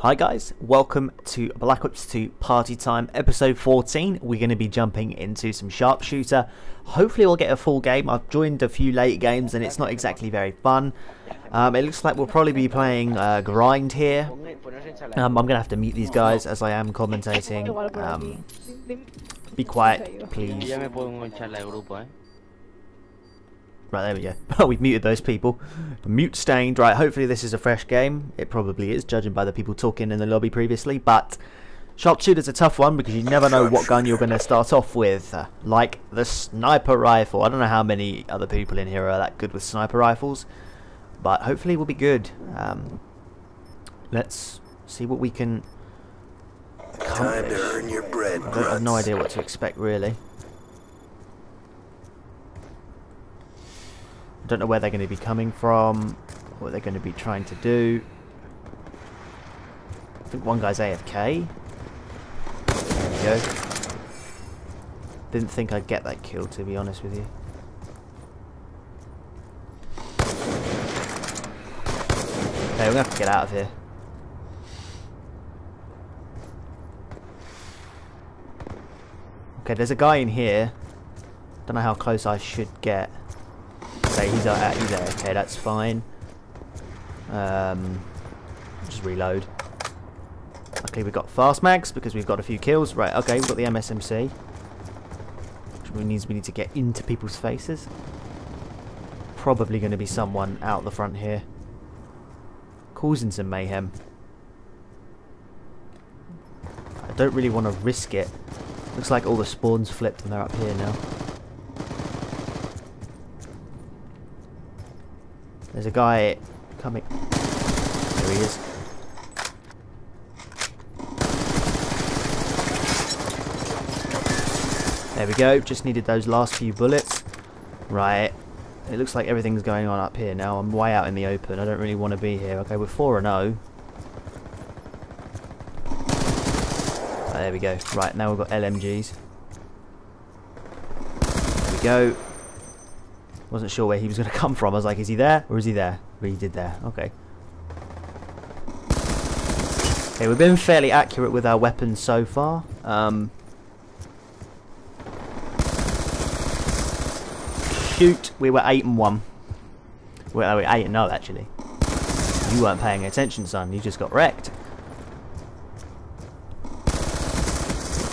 Hi guys, welcome to Black Ops 2 Party Time episode 14. We're going to be jumping into some sharpshooter. Hopefully we'll get a full game. I've joined a few late games and it's not exactly very fun. It looks like we'll probably be playing Grind here. I'm going to have to mute these guys as I am commentating. Be quiet, please. Right, there we go. Oh, we've muted those people. Mute stained. Right, hopefully this is a fresh game. It probably is, judging by the people talking in the lobby previously. But sharpshooter's a tough one because you never know what gun you're going to start off with. Like the sniper rifle. I don't know how many other people in here are that good with sniper rifles. But hopefully we'll be good. Let's see what we can accomplish. Time to earn your bread, I have no idea what to expect, really. I don't know where they're going to be coming from, what they're going to be trying to do. I think one guy's AFK. There we go. Didn't think I'd get that kill, to be honest with you. Okay, we're going to have to get out of here. Okay, there's a guy in here. Don't know how close I should get. Okay, he's there. Okay, that's fine. Just reload. Luckily we've got fast mags because we've got a few kills. Right, okay, we've got the MSMC. Which means we need to get into people's faces. Probably going to be someone out the front here. Causing some mayhem. I don't really want to risk it. Looks like all the spawns flipped and they're up here now. There's a guy coming. There he is. There we go. Just needed those last few bullets. Right. It looks like everything's going on up here now. I'm way out in the open. I don't really want to be here. Okay, we're 4-0. Oh, there we go. Right, now we've got LMGs. There we go. Wasn't sure where he was going to come from. I was like, is he there? Or is he there? But he did there. Okay. Okay, we've been fairly accurate with our weapons so far. Shoot, we were 8-1. Well, we were 8-0 actually. You weren't paying attention, son. You just got wrecked.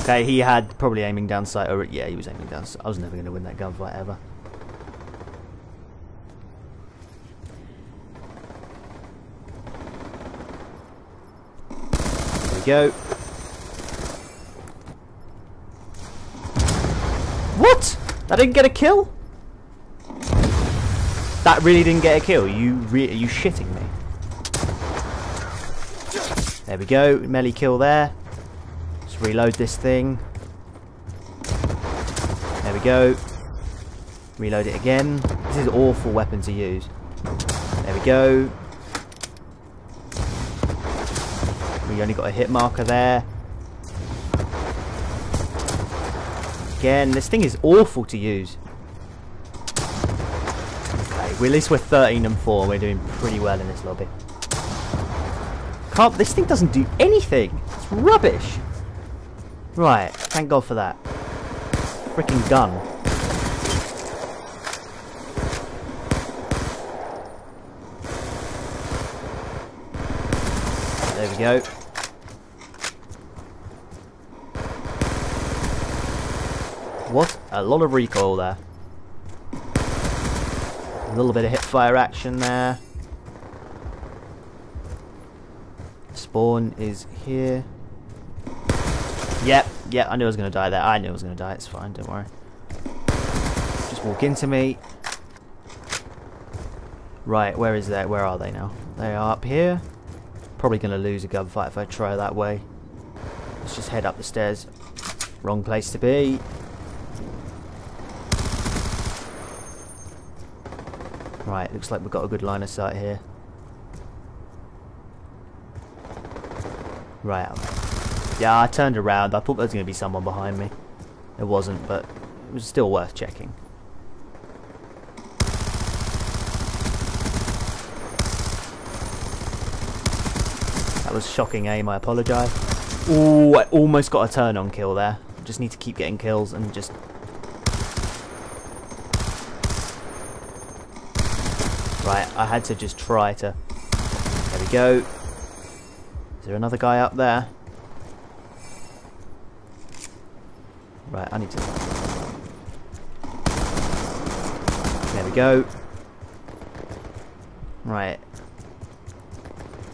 Okay, he had probably aiming down sight. Or yeah, he was aiming down sight. I was never going to win that gunfight ever. There we go. What? I didn't get a kill? That really didn't get a kill. You shitting me? There we go. Melee kill there. Let's reload this thing. There we go. Reload it again. This is an awful weapon to use. There we go. We only got a hit marker there. Again, this thing is awful to use. Well, at least we're 13-4. We're doing pretty well in this lobby. This thing doesn't do anything. It's rubbish. Right. Thank God for that. Freaking gun. There we go. What a lot of recoil there. A little bit of hipfire action there. Spawn is here. Yep, I knew I was going to die there. I knew I was going to die. It's fine, don't worry. Just walk into me. Right, where is that? Where are they now? They are up here. Probably going to lose a gunfight if I try that way. Let's just head up the stairs. Wrong place to be. Right, looks like we've got a good line of sight here. Right. Yeah, I turned around. I thought there was going to be someone behind me. There wasn't, but it was still worth checking. That was shocking aim, I apologise. Ooh, I almost got a turn on kill there. Just need to keep getting kills and just... Right, I had to just try to... There we go. Is there another guy up there? Right, I need to... There we go. Right.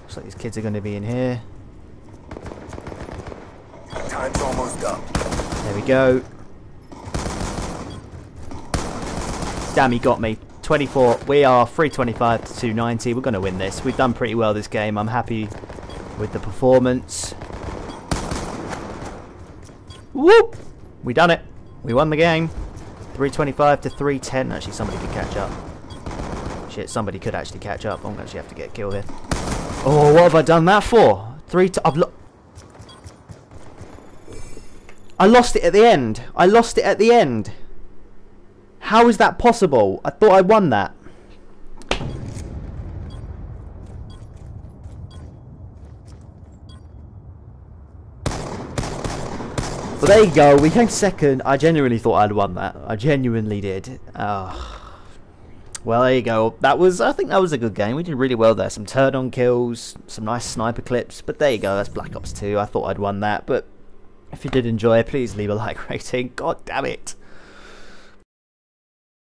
Looks like these kids are going to be in here. Time's almost up. There we go. Damn, he got me. 24. We are 325 to 290. We're going to win this. We've done pretty well this game. I'm happy with the performance. Whoop! We done it. We won the game. 325 to 310. Actually, somebody could catch up. Shit, somebody could actually catch up. I'm going to actually have to get a kill here. Oh, what have I done that for? I lost it at the end. I lost it at the end. How is that possible? I thought I won that. Well, there you go. We came second. I genuinely thought I'd won that. I genuinely did. Well, there you go. That was, I think that was a good game. We did really well there. Some turn on kills, some nice sniper clips. But there you go. That's Black Ops 2. I thought I'd won that. But if you did enjoy, please leave a like rating. God damn it.